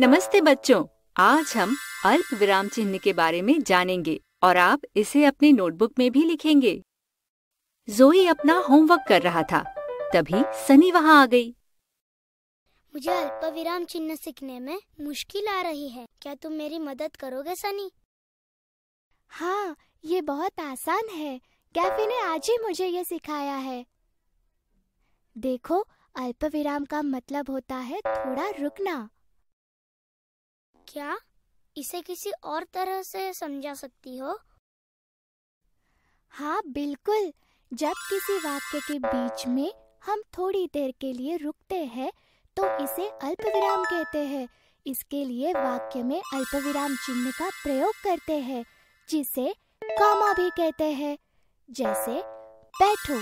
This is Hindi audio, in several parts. नमस्ते बच्चों, आज हम अल्प विराम चिन्ह के बारे में जानेंगे और आप इसे अपनी नोटबुक में भी लिखेंगे। जोई अपना होमवर्क कर रहा था, तभी सनी वहाँ आ गई। मुझे अल्पविराम चिन्ह सीखने में मुश्किल आ रही है, क्या तुम मेरी मदद करोगे सनी? हाँ, ये बहुत आसान है। गैफी ने आज ही मुझे ये सिखाया है। देखो, अल्पविराम का मतलब होता है थोड़ा रुकना। क्या इसे किसी और तरह से समझा सकती हो? हाँ बिल्कुल, जब किसी वाक्य के बीच में हम थोड़ी देर के लिए रुकते हैं तो इसे अल्पविराम कहते हैं। इसके लिए वाक्य में अल्पविराम चिन्ह का प्रयोग करते हैं, जिसे कॉमा भी कहते हैं। जैसे बैठो,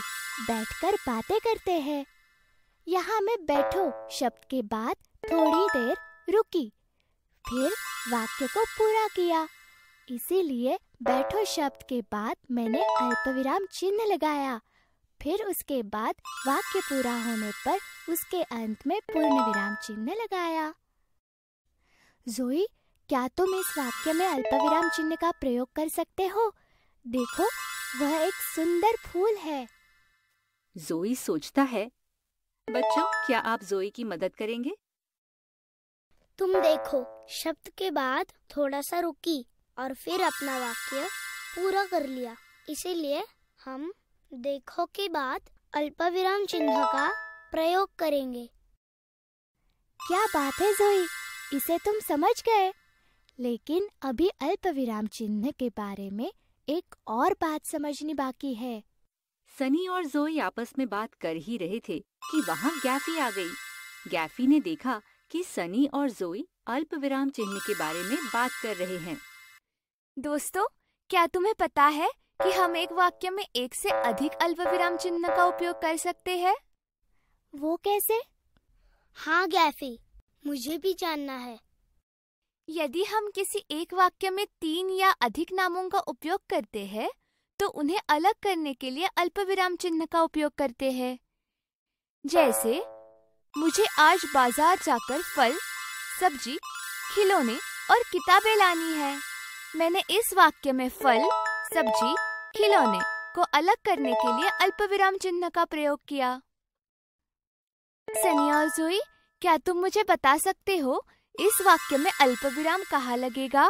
बैठकर बातें करते हैं। यहाँ में बैठो शब्द के बाद थोड़ी देर रुकी, फिर वाक्य को पूरा किया, इसीलिए बैठो शब्द के बाद मैंने अल्पविराम चिन्ह लगाया। फिर उसके बाद वाक्य पूरा होने पर उसके अंत में पूर्ण विराम चिन्ह लगाया। जोई, क्या तुम इस वाक्य में अल्पविराम चिन्ह का प्रयोग कर सकते हो? देखो, वह एक सुंदर फूल है। जोई सोचता है। बच्चों, क्या आप जोई की मदद करेंगे? तुम देखो शब्द के बाद थोड़ा सा रुकी और फिर अपना वाक्य पूरा कर लिया, इसीलिए हम देखो के बाद अल्पविराम चिन्ह का प्रयोग करेंगे। क्या बात है जोई, इसे तुम समझ गए। लेकिन अभी अल्पविराम चिन्ह के बारे में एक और बात समझनी बाकी है। सनी और जोई आपस में बात कर ही रहे थे कि वहाँ गैफी आ गई। गैफी ने देखा कि सनी और जोई अल्पविराम चिन्ह के बारे में बात कर रहे हैं। दोस्तों, क्या तुम्हें पता है कि हम एक वाक्य में एक से अधिक अल्पविराम चिन्ह का उपयोग कर सकते हैं? वो कैसे? हाँ गैफी, मुझे भी जानना है। यदि हम किसी एक वाक्य में 3 या अधिक नामों का उपयोग करते हैं तो उन्हें अलग करने के लिए अल्पविराम चिन्ह का उपयोग करते हैं। जैसे मुझे आज बाजार जाकर फल, सब्जी, खिलौने और किताबें लानी है। मैंने इस वाक्य में फल, सब्जी, खिलौने को अलग करने के लिए अल्पविराम चिन्ह का प्रयोग किया। सनी और जोई, क्या तुम मुझे बता सकते हो इस वाक्य में अल्पविराम कहाँ लगेगा?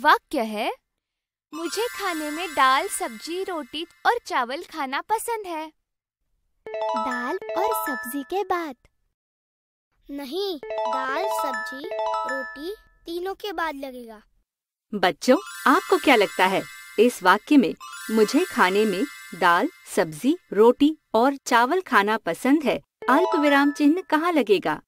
वाक्य है, मुझे खाने में दाल, सब्जी, रोटी और चावल खाना पसंद है। दाल और सब्जी के बाद नहीं, दाल, सब्जी, रोटी तीनों के बाद लगेगा। बच्चों, आपको क्या लगता है इस वाक्य में मुझे खाने में दाल, सब्जी, रोटी और चावल खाना पसंद है अल्पविराम चिन्ह कहाँ लगेगा?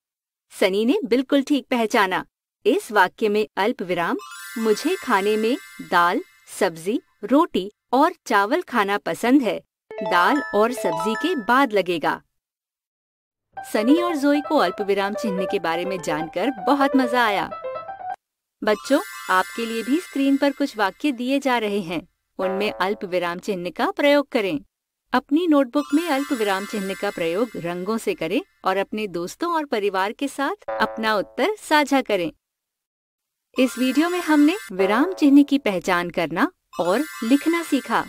सनी ने बिल्कुल ठीक पहचाना। इस वाक्य में अल्पविराम मुझे खाने में दाल, सब्जी, रोटी और चावल खाना पसंद है दाल और सब्जी के बाद लगेगा। सनी और जोई को अल्पविराम चिन्ह के बारे में जानकर बहुत मजा आया। बच्चों, आपके लिए भी स्क्रीन पर कुछ वाक्य दिए जा रहे हैं, उनमें अल्पविराम चिन्ह का प्रयोग करें। अपनी नोटबुक में अल्पविराम चिन्ह का प्रयोग रंगों से करें और अपने दोस्तों और परिवार के साथ अपना उत्तर साझा करें। इस वीडियो में हमने विराम चिन्ह की पहचान करना और लिखना सीखा।